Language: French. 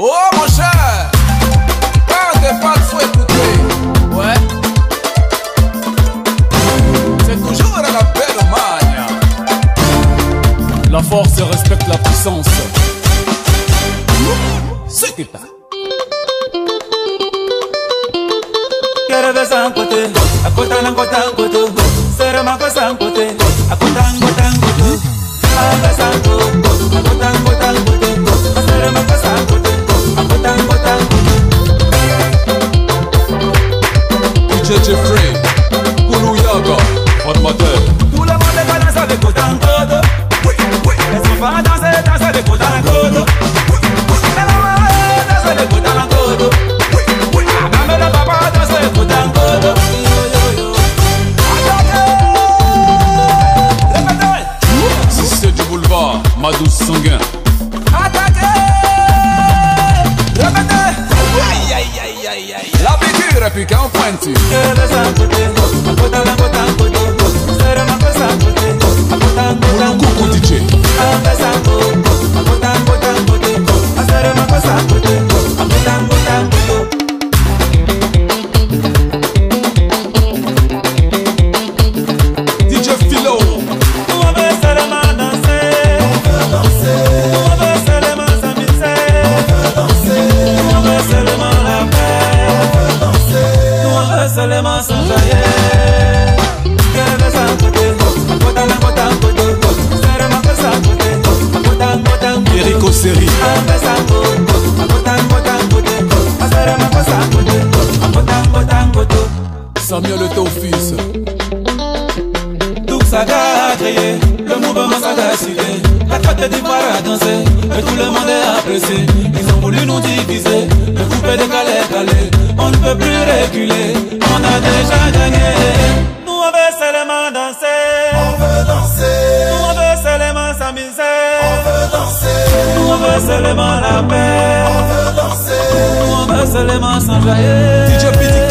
Oh mon cher, quand t'es pas de écouter, ouais, c'est toujours à la belle Magne. La force respecte la puissance. C'est que t'as. Quero ver sangote, a conta na conta sangote, será uma coisa sangote, a conta sangote sangote, a ver sangote, a conta sangote sangote, será uma coisa sangote, a conta sangote sangote. DJ Jeffrey, Kulu Yaga, Hot Matel. Tout le monde va danser avec conta sangote, oui oui. Les enfants dansent, dansent avec conta sangote, oui oui. Les mamans dansent avec conta sangote. Si c'est du boulevard, ma douce sanguin. Attaquez, répétez. Aïe aïe aïe aïe. La piqûre est piquée en pointu. Samuel est ton fils. Tout ça a créé, le mouvement ça a décidé. La traite du à danser, et tout le monde est apprécié. Ils ont voulu nous diviser, le couper des calais. On ne peut plus reculer, on a déjà gagné. Nous on veut seulement danser, on veut danser. Nous on veut seulement s'amuser, on veut danser. Nous on veut seulement la paix, on veut danser. Nous on veut seulement s'enjailler.